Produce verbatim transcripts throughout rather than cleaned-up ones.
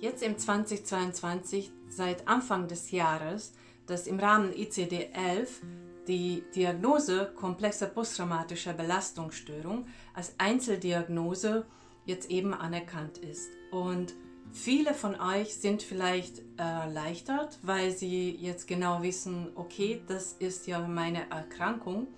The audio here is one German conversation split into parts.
jetzt im zweitausendzweiundzwanzig, seit Anfang des Jahres, dass im Rahmen I C D elf die Diagnose komplexer posttraumatischer Belastungsstörung als Einzeldiagnose jetzt eben anerkannt ist. Und viele von euch sind vielleicht erleichtert, weil sie jetzt genau wissen, okay, das ist ja meine Erkrankung.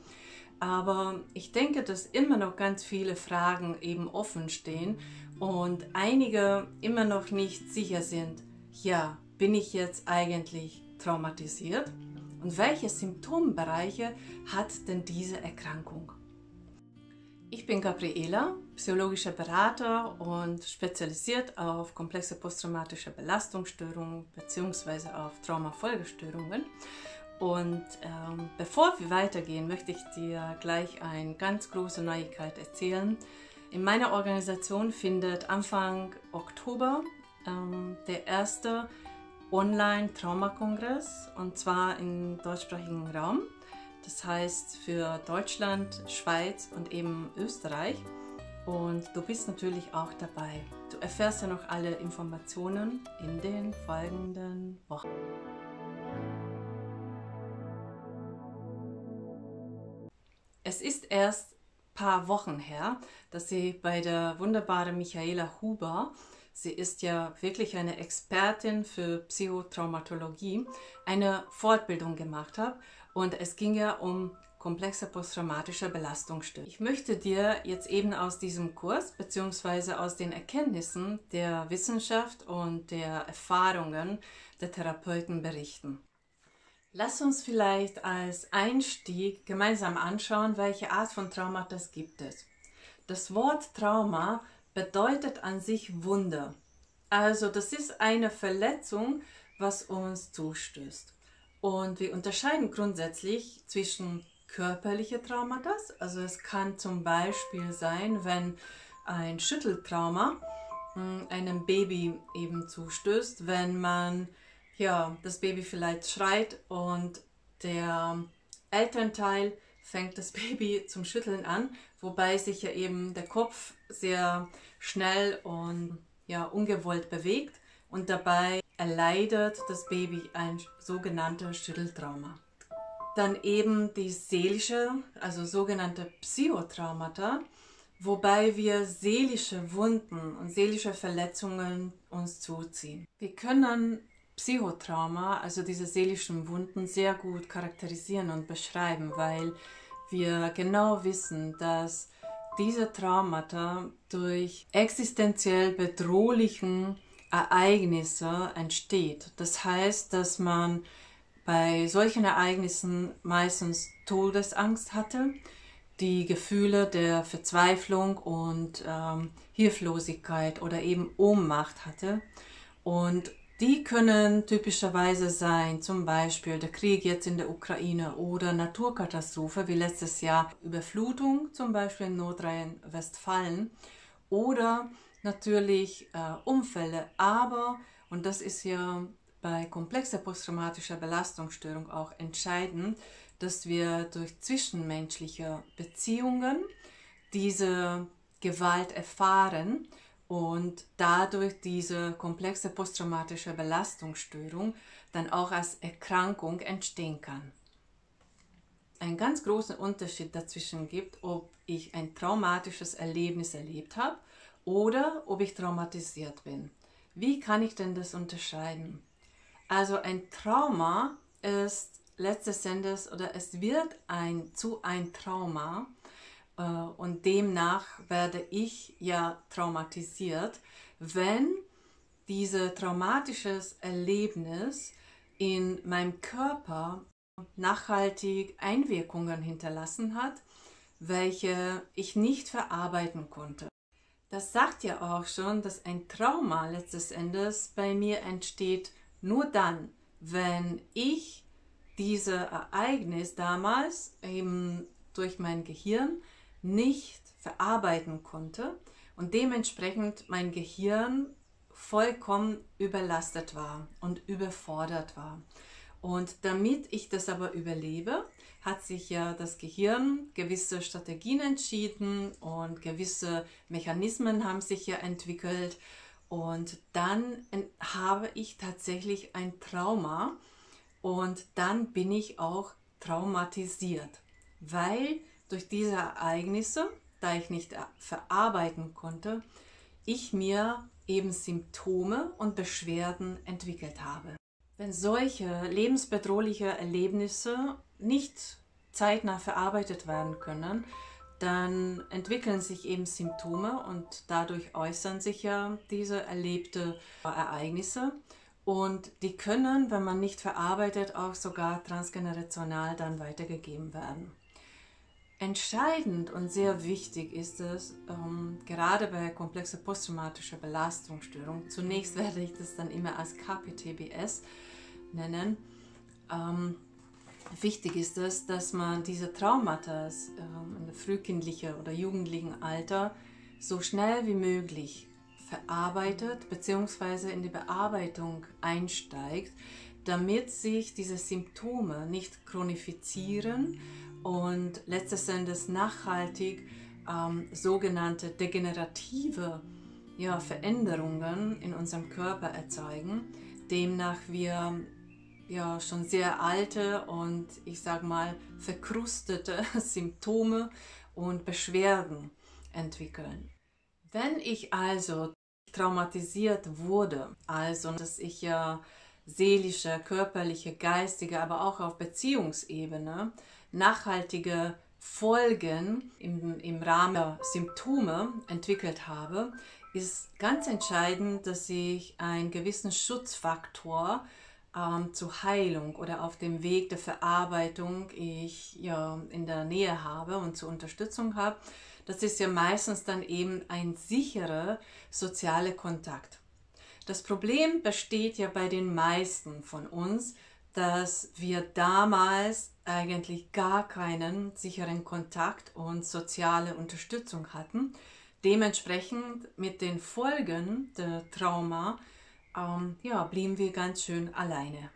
Aber ich denke, dass immer noch ganz viele Fragen eben offen stehen und einige immer noch nicht sicher sind, ja, bin ich jetzt eigentlich traumatisiert? Und welche Symptombereiche hat denn diese Erkrankung? Ich bin Gabriela, psychologischer Berater und spezialisiert auf komplexe posttraumatische Belastungsstörungen bzw. auf Traumafolgestörungen. Und ähm, bevor wir weitergehen, möchte ich dir gleich eine ganz große Neuigkeit erzählen. In meiner Organisation findet Anfang Oktober ähm, der erste Online-Traumakongress, und zwar im deutschsprachigen Raum. Das heißt für Deutschland, Schweiz und eben Österreich. Und du bist natürlich auch dabei. Du erfährst ja noch alle Informationen in den folgenden Wochen. Es ist erst ein paar Wochen her, dass ich bei der wunderbaren Michaela Huber, sie ist ja wirklich eine Expertin für Psychotraumatologie, eine Fortbildung gemacht habe. Und es ging ja um komplexe posttraumatische Belastungsstörung. Ich möchte dir jetzt eben aus diesem Kurs bzw. aus den Erkenntnissen der Wissenschaft und der Erfahrungen der Therapeuten berichten. Lass uns vielleicht als Einstieg gemeinsam anschauen, welche Art von Trauma das gibt es. Das Wort Trauma bedeutet an sich Wunde. Also das ist eine Verletzung, was uns zustößt. Und wir unterscheiden grundsätzlich zwischen körperliche Traumata, also es kann zum Beispiel sein, wenn ein Schütteltrauma einem Baby eben zustößt, wenn man ja, das Baby vielleicht schreit und der Elternteil fängt das Baby zum Schütteln an, wobei sich ja eben der Kopf sehr schnell und ja, ungewollt bewegt und dabei erleidet das Baby ein sogenanntes Schütteltrauma. Dann eben die seelische, also sogenannte Psychotraumata, wobei wir seelische Wunden und seelische Verletzungen uns zuziehen. Wir können Psychotrauma, also diese seelischen Wunden, sehr gut charakterisieren und beschreiben, weil wir genau wissen, dass diese Traumata durch existenziell bedrohlichen Ereignisse entsteht. Das heißt, dass man bei solchen Ereignissen meistens Todesangst hatte, die Gefühle der Verzweiflung und ähm, Hilflosigkeit oder eben Ohnmacht hatte. Und die können typischerweise sein, zum Beispiel der Krieg jetzt in der Ukraine oder Naturkatastrophe, wie letztes Jahr Überflutung, zum Beispiel in Nordrhein-Westfalen, oder natürlich äh, Unfälle, aber, und das ist ja bei komplexer posttraumatischer Belastungsstörung auch entscheidend, dass wir durch zwischenmenschliche Beziehungen diese Gewalt erfahren, und dadurch diese komplexe posttraumatische Belastungsstörung dann auch als Erkrankung entstehen kann. Einen ganz großen Unterschied dazwischen gibt, ob ich ein traumatisches Erlebnis erlebt habe oder ob ich traumatisiert bin. Wie kann ich denn das unterscheiden? Also ein Trauma ist letztes Endes, oder es wird ein, zu ein Trauma, und demnach werde ich ja traumatisiert, wenn dieses traumatische Erlebnis in meinem Körper nachhaltig Einwirkungen hinterlassen hat, welche ich nicht verarbeiten konnte. Das sagt ja auch schon, dass ein Trauma letztes Endes bei mir entsteht nur dann, wenn ich dieses Ereignis damals eben durch mein Gehirn nicht verarbeiten konnte und dementsprechend mein Gehirn vollkommen überlastet war und überfordert war. Und damit ich das aber überlebe, hat sich ja das Gehirn gewisse Strategien entschieden und gewisse Mechanismen haben sich ja entwickelt und dann habe ich tatsächlich ein Trauma und dann bin ich auch traumatisiert, weil durch diese Ereignisse, da ich nicht verarbeiten konnte, ich mir eben Symptome und Beschwerden entwickelt habe. Wenn solche lebensbedrohliche Erlebnisse nicht zeitnah verarbeitet werden können, dann entwickeln sich eben Symptome und dadurch äußern sich ja diese erlebten Ereignisse. Und die können, wenn man nicht verarbeitet, auch sogar transgenerational dann weitergegeben werden. Entscheidend und sehr wichtig ist es, ähm, gerade bei komplexer posttraumatischer Belastungsstörung, zunächst werde ich das dann immer als K P T B S nennen, ähm, wichtig ist es, dass man diese Traumata ähm, in der frühkindlichen oder jugendlichen Alter so schnell wie möglich verarbeitet bzw. in die Bearbeitung einsteigt, damit sich diese Symptome nicht chronifizieren und letztes Endes nachhaltig ähm, sogenannte degenerative ja, Veränderungen in unserem Körper erzeugen. Demnach wir ja schon sehr alte und ich sag mal verkrustete Symptome und Beschwerden entwickeln. Wenn ich also traumatisiert wurde, also dass ich ja seelische, körperliche, geistige, aber auch auf Beziehungsebene nachhaltige Folgen im, im Rahmen der Symptome entwickelt habe, ist ganz entscheidend, dass ich einen gewissen Schutzfaktor ähm, zur Heilung oder auf dem Weg der Verarbeitung ich ja, in der Nähe habe und zur Unterstützung habe. Das ist ja meistens dann eben ein sicherer sozialer Kontakt. Das Problem besteht ja bei den meisten von uns, dass wir damals eigentlich gar keinen sicheren Kontakt und soziale Unterstützung hatten. Dementsprechend mit den Folgen der Trauma ähm, ja, blieben wir ganz schön alleine.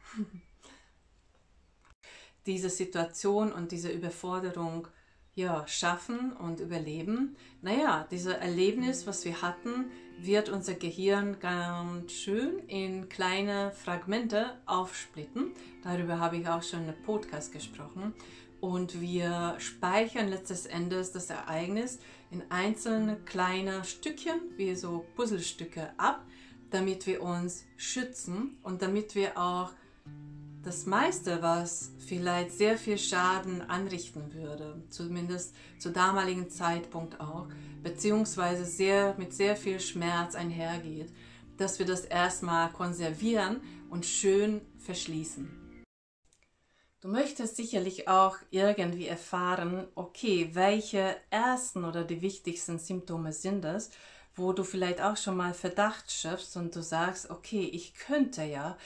Diese Situation und diese Überforderung ja, schaffen und überleben. Naja, dieses Erlebnis, was wir hatten, wird unser Gehirn ganz schön in kleine Fragmente aufsplitten. Darüber habe ich auch schon in einem Podcast gesprochen. Und wir speichern letztes Endes das Ereignis in einzelne kleine Stückchen, wie so Puzzlestücke ab, damit wir uns schützen und damit wir auch das meiste, was vielleicht sehr viel Schaden anrichten würde, zumindest zu damaligen Zeitpunkt auch, beziehungsweise sehr, mit sehr viel Schmerz einhergeht, dass wir das erstmal konservieren und schön verschließen. Du möchtest sicherlich auch irgendwie erfahren, okay, welche ersten oder die wichtigsten Symptome sind es, wo du vielleicht auch schon mal Verdacht schöpfst und du sagst, okay, ich könnte ja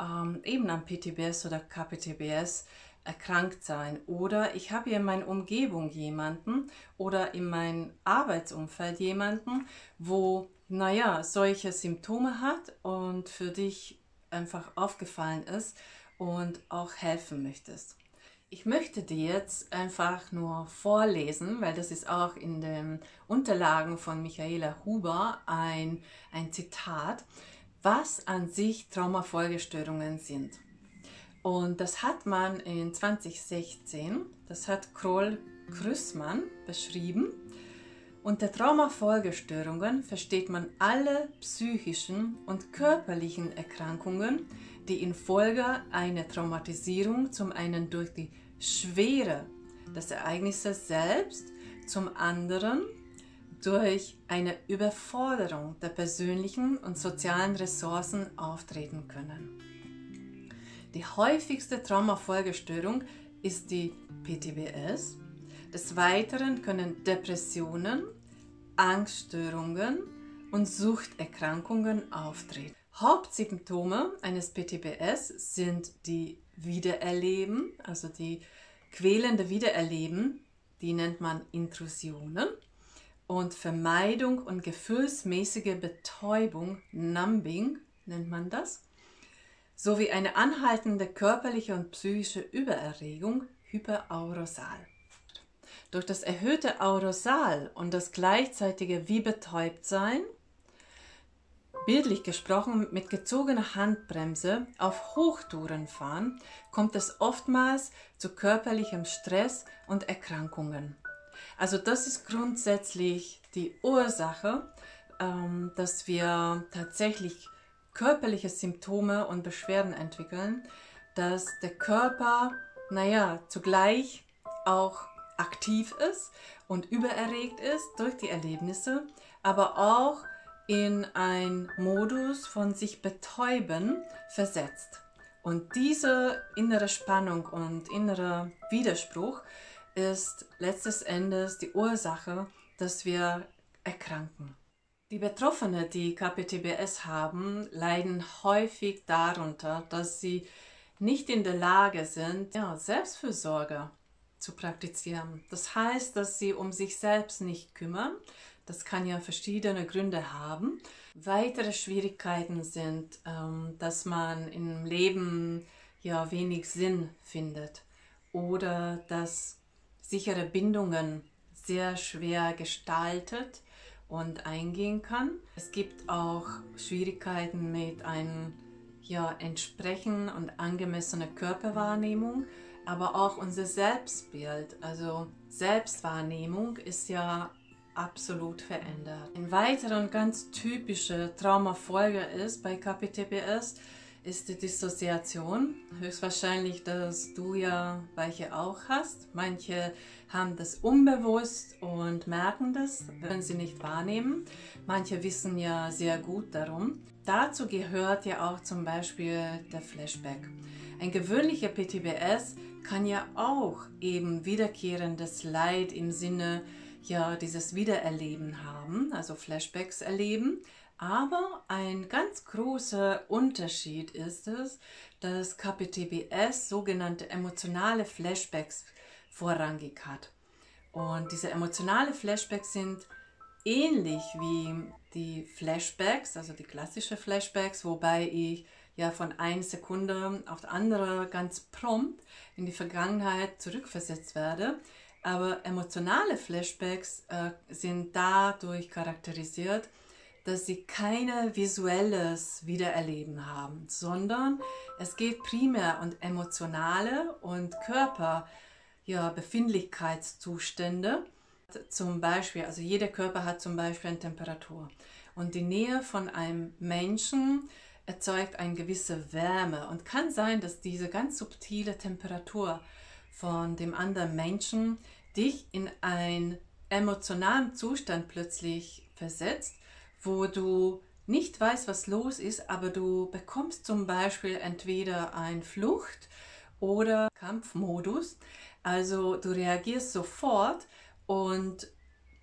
ähm, eben an P T B S oder K P T B S erkrankt sein oder ich habe hier in meiner Umgebung jemanden oder in meinem Arbeitsumfeld jemanden, wo, naja, solche Symptome hat und für dich einfach aufgefallen ist und auch helfen möchtest. Ich möchte dir jetzt einfach nur vorlesen, weil das ist auch in den Unterlagen von Michaela Huber ein, ein Zitat, was an sich Traumafolgestörungen sind. Und das hat man in zwanzig sechzehn, das hat Kroll Krüßmann beschrieben. Unter Traumafolgestörungen versteht man alle psychischen und körperlichen Erkrankungen, die infolge einer Traumatisierung zum einen durch die Schwere des Ereignisses selbst, zum anderen durch eine Überforderung der persönlichen und sozialen Ressourcen auftreten können. Die häufigste Traumafolgestörung ist die P T B S. Des Weiteren können Depressionen, Angststörungen und Suchterkrankungen auftreten. Hauptsymptome eines P T B S sind die Wiedererleben, also die quälende Wiedererleben, die nennt man Intrusionen, und Vermeidung und gefühlsmäßige Betäubung, Numbing nennt man das, sowie eine anhaltende körperliche und psychische Übererregung, Hyperarousal. Durch das erhöhte Arousal und das gleichzeitige Wie betäubt sein bildlich gesprochen mit gezogener Handbremse auf Hochtouren fahren, kommt es oftmals zu körperlichem Stress und Erkrankungen. Also das ist grundsätzlich die Ursache, dass wir tatsächlich körperliche Symptome und Beschwerden entwickeln, dass der Körper, naja, zugleich auch aktiv ist und übererregt ist durch die Erlebnisse, aber auch in einen Modus von sich betäuben versetzt. Und diese innere Spannung und innerer Widerspruch ist letztes Endes die Ursache, dass wir erkranken. Die Betroffenen, die K P T B S haben, leiden häufig darunter, dass sie nicht in der Lage sind, ja, Selbstfürsorge zu praktizieren. Das heißt, dass sie um sich selbst nicht kümmern. Das kann ja verschiedene Gründe haben. Weitere Schwierigkeiten sind, dass man im Leben ja wenig Sinn findet oder dass sichere Bindungen sehr schwer gestaltet und eingehen kann. Es gibt auch Schwierigkeiten mit einem ja, entsprechenden und angemessenen Körperwahrnehmung, aber auch unser Selbstbild, also Selbstwahrnehmung ist ja absolut verändert. Ein weiterer und ganz typischer Traumafolge ist bei K P T B S ist die Dissoziation. Höchstwahrscheinlich, dass du ja welche auch hast. Manche haben das unbewusst und merken das, wenn sie nicht wahrnehmen. Manche wissen ja sehr gut darum. Dazu gehört ja auch zum Beispiel der Flashback. Ein gewöhnlicher P T B S kann ja auch eben wiederkehrendes Leid im Sinne ja dieses Wiedererleben haben, also Flashbacks erleben. Aber ein ganz großer Unterschied ist es, dass K P T B S sogenannte emotionale Flashbacks vorrangig hat. Und diese emotionalen Flashbacks sind ähnlich wie die Flashbacks, also die klassischen Flashbacks, wobei ich ja von einer Sekunde auf die andere ganz prompt in die Vergangenheit zurückversetzt werde. Aber emotionale Flashbacks äh, sind dadurch charakterisiert, dass sie kein visuelles Wiedererleben haben, sondern es geht primär um emotionale und Körperbefindlichkeitszustände. Ja, zum Beispiel, also jeder Körper hat zum Beispiel eine Temperatur und die Nähe von einem Menschen erzeugt eine gewisse Wärme und kann sein, dass diese ganz subtile Temperatur von dem anderen Menschen dich in einen emotionalen Zustand plötzlich versetzt, wo du nicht weißt, was los ist, aber du bekommst zum Beispiel entweder einen Flucht- oder Kampfmodus. Also du reagierst sofort und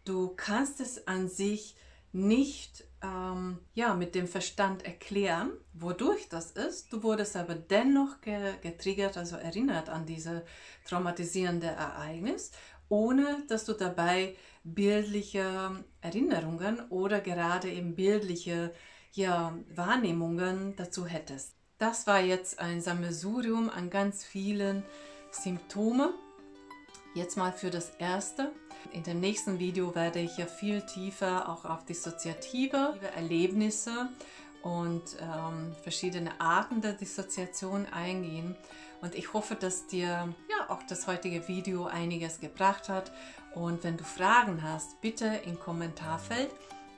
du kannst es an sich nicht ähm, ja, mit dem Verstand erklären, wodurch das ist. Du wurdest aber dennoch getriggert, also erinnert an dieses traumatisierende Ereignis, ohne dass du dabei bildliche Erinnerungen oder gerade eben bildliche ja, Wahrnehmungen dazu hättest. Das war jetzt ein Sammelsurium an ganz vielen Symptomen. Jetzt mal für das erste. In dem nächsten Video werde ich ja viel tiefer auch auf dissoziative Erlebnisse und ähm, verschiedene Arten der Dissoziation eingehen. Und ich hoffe, dass dir ja auch das heutige Video einiges gebracht hat. Und wenn du Fragen hast, bitte im Kommentarfeld.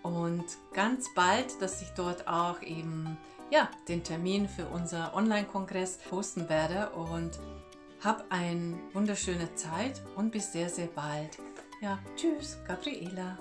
Und ganz bald, dass ich dort auch eben ja, den Termin für unser Online-Kongress posten werde. Und hab eine wunderschöne Zeit und bis sehr, sehr bald. Ja, tschüss, Gabriela.